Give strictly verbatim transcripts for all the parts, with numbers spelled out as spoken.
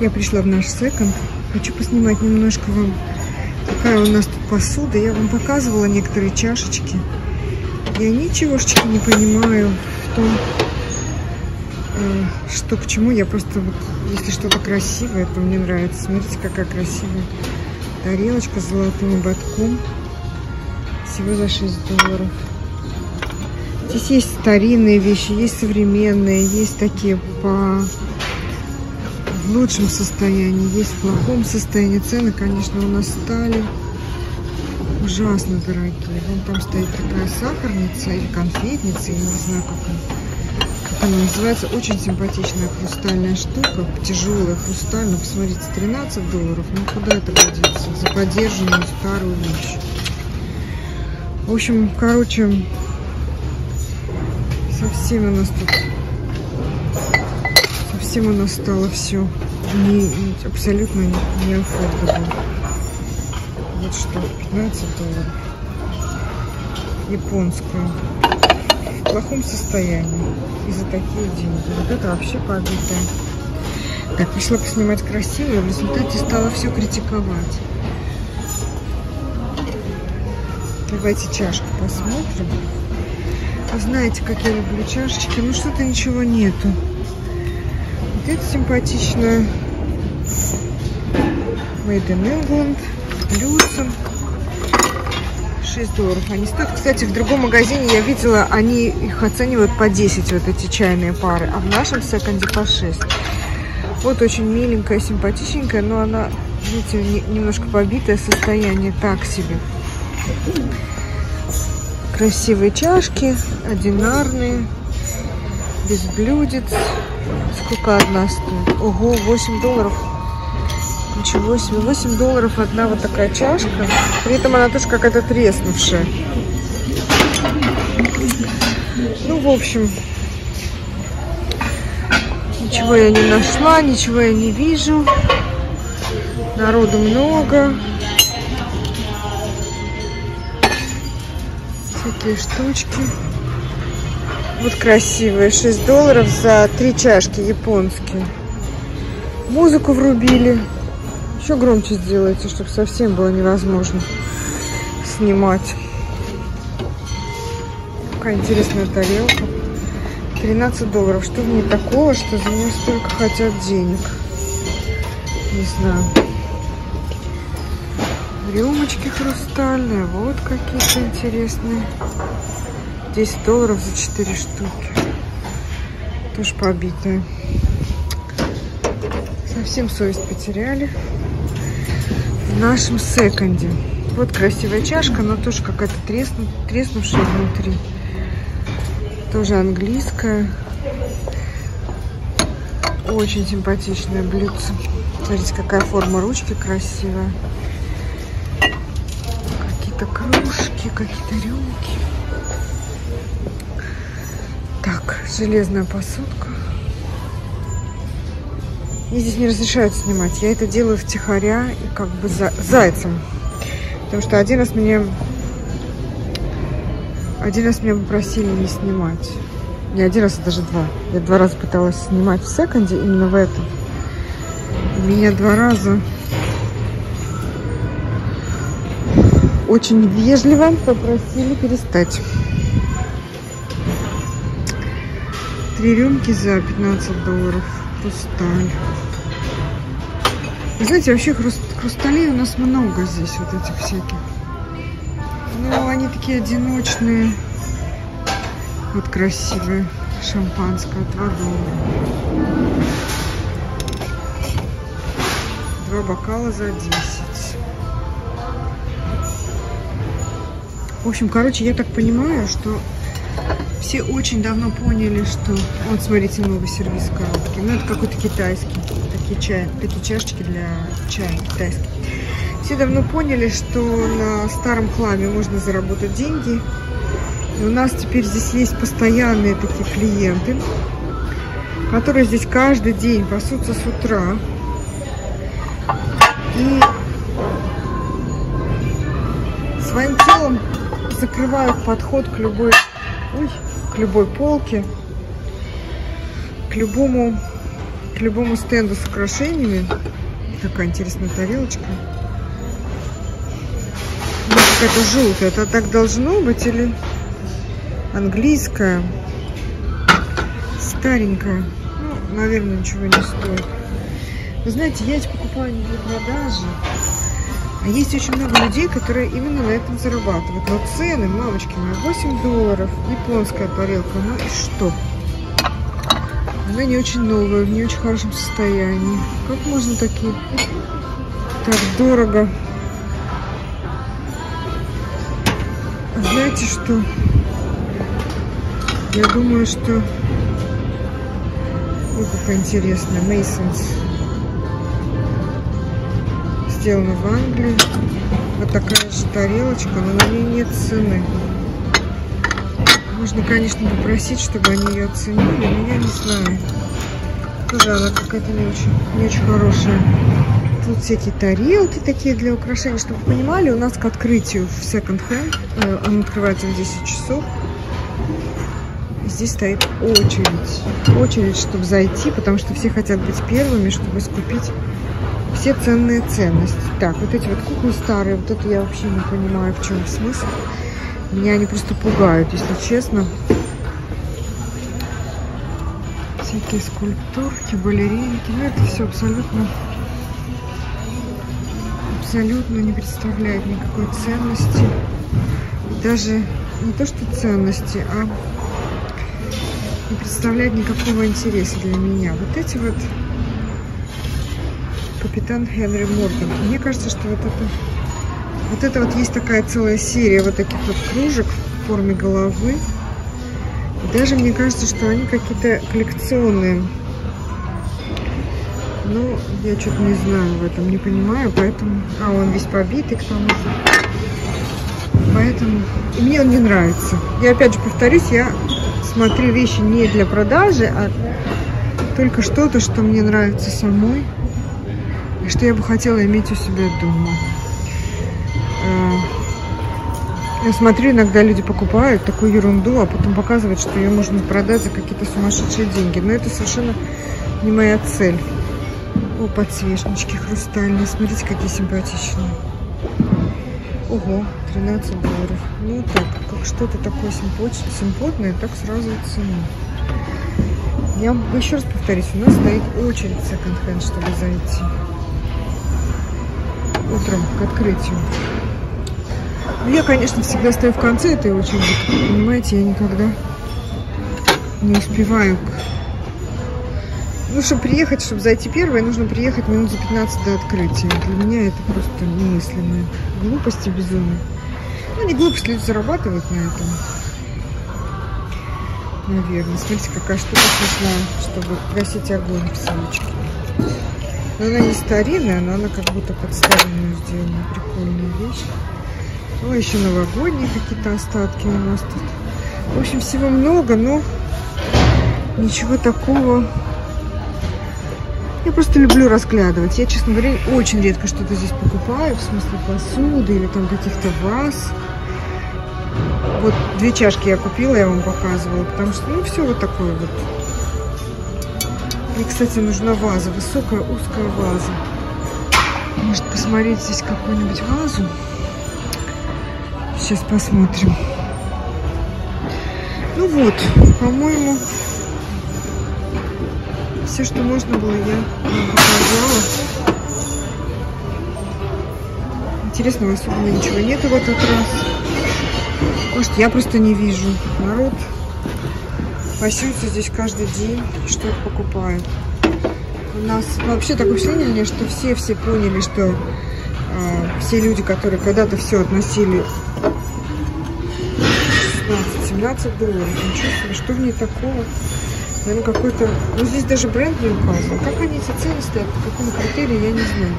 Я пришла в наш секонд. Хочу поснимать немножко вам, какая у нас тут посуда. Я вам показывала некоторые чашечки. Я ничегошечки не понимаю в том, что к чему. Я просто, вот, если что-то красивое, то мне нравится. Смотрите, какая красивая тарелочка с золотым ободком. Всего за шесть долларов. Здесь есть старинные вещи, есть современные, есть такие по... в лучшем состоянии, есть в плохом состоянии. Цены, конечно, у нас стали ужасно дорогие. Вон там стоит такая сахарница или конфетница, я не знаю, как она, как она называется. Очень симпатичная хрустальная штука, тяжелая хрустальная. Посмотрите, тринадцать долларов. Ну куда это годится? За подержанную старую вещь. В общем, короче, совсем у нас тут... Совсем у нас стало все не, не, абсолютно не афордово. Вот что, пятнадцать долларов. Японская. В плохом состоянии. И за такие деньги. Вот это вообще побитое. Так, пришла поснимать красивое, в результате стала все критиковать. Давайте чашку посмотрим. Вы знаете, как я люблю чашечки. Ну что-то ничего нету. Вот это симпатичная. Made in England. Люсен. шесть долларов они стоят. Кстати, в другом магазине я видела, они их оценивают по десять, вот эти чайные пары. А в нашем секонде по шесть. Вот очень миленькая, симпатичненькая, но она, видите, немножко побитое состояние. Так себе. Красивые чашки, одинарные, без блюдец. Сколько одна стоит? Ого, восемь долларов. Ничего себе, восемь долларов одна вот такая чашка. При этом она тоже какая-то треснувшая. Ну, в общем, ничего я не нашла, ничего я не вижу. Народу много. Такие штучки. Вот красивые. шесть долларов за три чашки японские. Музыку врубили. Еще громче сделайте, чтобы совсем было невозможно снимать. Какая интересная тарелка. тринадцать долларов. Что в ней такого, что за нее столько хотят денег? Не знаю. Рюмочки хрустальные, вот какие-то интересные. десять долларов за четыре штуки. Тоже побитые. Совсем совесть потеряли. В нашем секонде. Вот красивая чашка, но тоже какая-то тресну, треснувшая внутри. Тоже английская. Очень симпатичное блюдце. Смотрите, какая форма ручки красивая. Кружки, какие-то рюмки. Так, железная посудка. Мне здесь не разрешают снимать. Я это делаю втихаря и как бы за... зайцем. Потому что один раз меня... Один раз меня попросили не снимать. Не один раз, а даже два. Я два раза пыталась снимать в секонде, именно в этом. И меня два раза... Очень вежливо попросили перестать. Три рюмки за пятнадцать долларов. Хрусталь. Вы знаете, вообще хруст... хрусталей у нас много здесь, вот этих всяких. Но они такие одиночные. Вот красивые. Шампанское. два доллара. Два бокала за десять. В общем, короче, я так понимаю, что все очень давно поняли, что... Вот, смотрите, новый сервис коробки. Ну, это какой-то китайский. Такие, чай, такие чашечки для чая китайские. Все давно поняли, что на старом хламе можно заработать деньги. И у нас теперь здесь есть постоянные такие клиенты, которые здесь каждый день пасутся с утра. И своим телом закрывают подход к любой, ой, к любой полке, к любому к любому стенду с украшениями. Такая интересная тарелочка. Какая-то желтая. Это так должно быть или английская? Старенькая. Ну, наверное, ничего не стоит. Вы знаете, я эти покупаю не для продажи. А есть очень много людей, которые именно на этом зарабатывают. Но цены, мамочки мои, восемь долларов. Японская тарелка. Ну и что? Она не очень новая, в не очень хорошем состоянии. Как можно такие? Так дорого. Знаете что? Я думаю, что... Ой, какая интересная. Meysens. Сделана в Англии. Вот такая же тарелочка, но на ней нет цены. Можно, конечно, попросить, чтобы они ее оценили, но я не знаю. Тоже она какая-то не очень, не очень хорошая. Тут всякие тарелки такие для украшений. Чтобы вы понимали, у нас к открытию в секонд-хенд. Он открывается в десять часов. Здесь стоит очередь. Очередь, чтобы зайти, потому что все хотят быть первыми, чтобы скупить все ценные ценности. Так, вот эти вот куклы старые, вот это я вообще не понимаю, в чем смысл. Меня они просто пугают, если честно. Всякие скульптурки, балеринки. Ну, это все абсолютно, абсолютно не представляет никакой ценности. Даже не то, что ценности, а не представляет никакого интереса для меня. Вот эти вот Капитан Генри Морган. Мне кажется, что вот это... Вот это вот есть такая целая серия вот таких вот кружек в форме головы. И даже мне кажется, что они какие-то коллекционные. Но я что-то не знаю в этом, не понимаю, поэтому... А, он весь побитый к тому же. Поэтому... И мне он не нравится. Я опять же повторюсь, я смотрю вещи не для продажи, а только что-то, что мне нравится самой. И что я бы хотела иметь у себя дома. Я смотрю, иногда люди покупают такую ерунду, а потом показывают, что ее можно продать за какие-то сумасшедшие деньги. Но это совершенно не моя цель. О, подсвечнички хрустальные. Смотрите, какие симпатичные. Ого, тринадцать долларов. Ну так, как что-то такое симпотное, так сразу и цена. Я еще раз повторюсь, у нас стоит очередь в секонд-хенд, чтобы зайти. Утром к открытию. Я, конечно, всегда стою в конце этой очереди. Понимаете, я никогда не успеваю. Ну, чтобы приехать, чтобы зайти первой, нужно приехать минут за пятнадцать до открытия. Для меня это просто немыслимая глупость и безумие. Ну, не глупость, люди зарабатывают на этом. Наверное. Смотрите, какая штука нужна, чтобы гасить огонь в салочке. Но она не старинная, но она как будто под старинную сделана. Прикольная вещь. Ну, еще новогодние какие-то остатки у нас тут. В общем, всего много, но ничего такого. Я просто люблю разглядывать. Я, честно говоря, очень редко что-то здесь покупаю. В смысле посуды или там каких-то ваз. Вот две чашки я купила, я вам показывала. Потому что, ну, все вот такое вот. Мне, кстати, нужна ваза. Высокая, узкая ваза. Может, посмотреть здесь какую-нибудь вазу? Сейчас посмотрим. Ну вот, по-моему, все, что можно было, я показала. Интересного особо ничего нету в этот раз. Может, я просто не вижу. Народ пасется здесь каждый день, что-то покупает. У нас вообще такое впечатление, что все-все поняли, что э, все люди, которые когда-то все относили шестнадцать-семнадцать долларов, ничего себе, что в ней такого? Наверное, какой-то... Ну, здесь даже бренд не указан. Как они эти цены стоят, по какому критерию, я не знаю.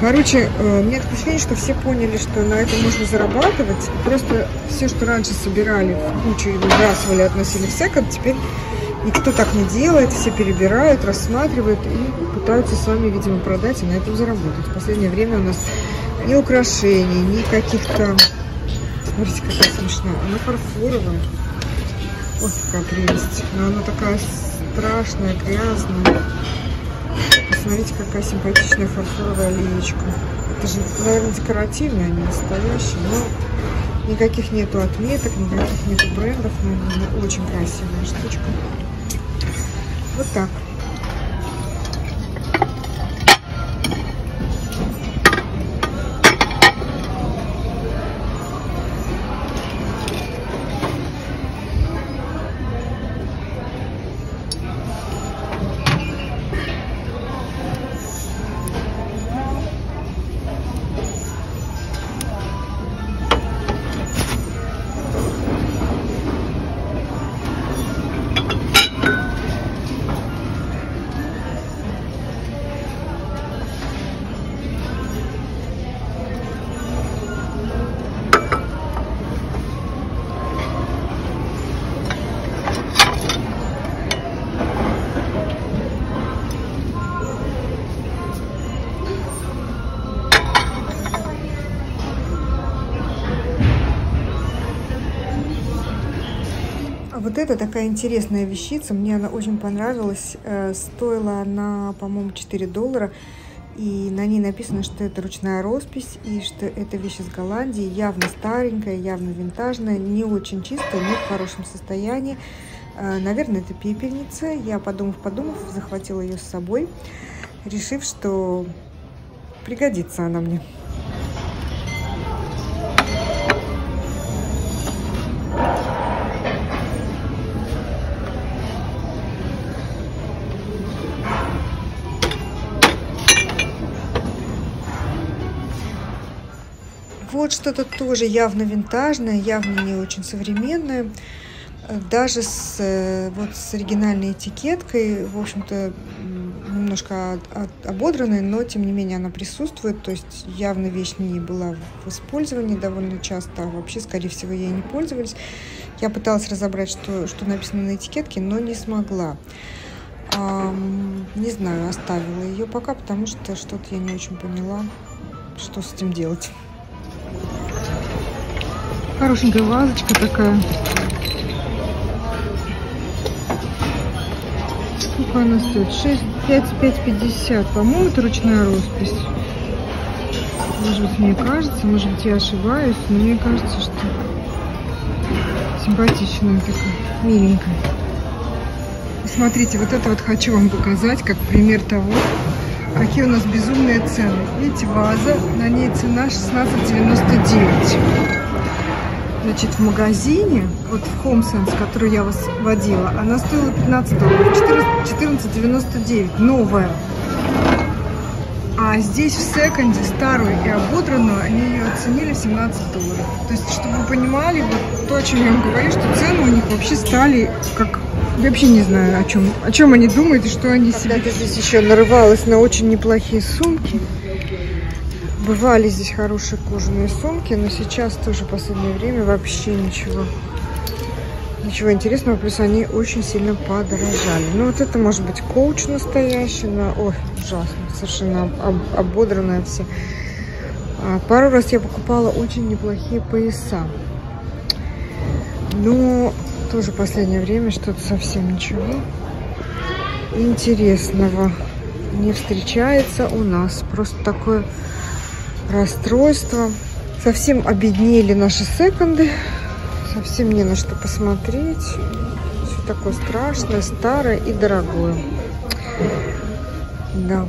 Короче, э, у меня такое впечатление, что все поняли, что на этом можно зарабатывать. Просто все, что раньше собирали в кучу и выбрасывали, относили в секонд, теперь никто так не делает. Все перебирают, рассматривают и пытаются с вами, видимо, продать и на этом заработать. В последнее время у нас ни украшений, ни каких-то... Смотрите, какая смешная. Она фарфоровая. Вот такая прелесть. Но она такая страшная, грязная. Смотрите, какая симпатичная фарфоровая леечка. Это же, наверное, декоративная, а не настоящая. Но никаких нету отметок, никаких нету брендов. Но очень красивая штучка. Вот так. Вот это такая интересная вещица, мне она очень понравилась, стоила она, по-моему, четыре доллара, и на ней написано, что это ручная роспись, и что это вещь из Голландии, явно старенькая, явно винтажная, не очень чистая, но в хорошем состоянии. Наверное, это пепельница, я, подумав-подумав, захватила ее с собой, решив, что пригодится она мне. Вот что-то тоже явно винтажное, явно не очень современное. Даже с, вот, с оригинальной этикеткой, в общем-то, немножко от, от, ободранной, но тем не менее она присутствует. То есть явно вещь не была в использовании довольно часто, а вообще, скорее всего, ей не пользовались. Я пыталась разобрать, что, что написано на этикетке, но не смогла. А, не знаю, оставила ее пока, потому что что-то я не очень поняла, что с этим делать. Хорошенькая вазочка такая. Сколько она стоит? шесть, пять, пять пятьдесят. По-моему, это ручная роспись. Может быть, мне кажется, может быть, я ошибаюсь, но мне кажется, что симпатичная такая, миленькая. Смотрите, вот это вот хочу вам показать, как пример того, какие у нас безумные цены. Видите, ваза, на ней цена шестнадцать девяносто девять. Значит, в магазине, вот в HomeSense, который я вас водила, она стоила пятнадцать долларов, четырнадцать девяносто девять, новая. А здесь в секонде старую и ободранную они ее оценили в семнадцать долларов. То есть, чтобы вы понимали, вот то, о чем я вам говорю, что цены у них вообще стали как... Я вообще не знаю, о чем, о чем они думают и что они себе... Когда-то здесь еще нарывалась на очень неплохие сумки. Бывали здесь хорошие кожаные сумки, но сейчас тоже в последнее время вообще ничего. Ничего интересного, плюс они очень сильно подорожали. Ну вот это может быть коуч настоящий, но... Ой, ужасно, совершенно об, ободранная все. Пару раз я покупала очень неплохие пояса. Но тоже в последнее время что-то совсем ничего интересного не встречается у нас. Просто такое... расстройство. Совсем обеднели наши секонды. Совсем не на что посмотреть. Все такое страшное, старое и дорогое. Да.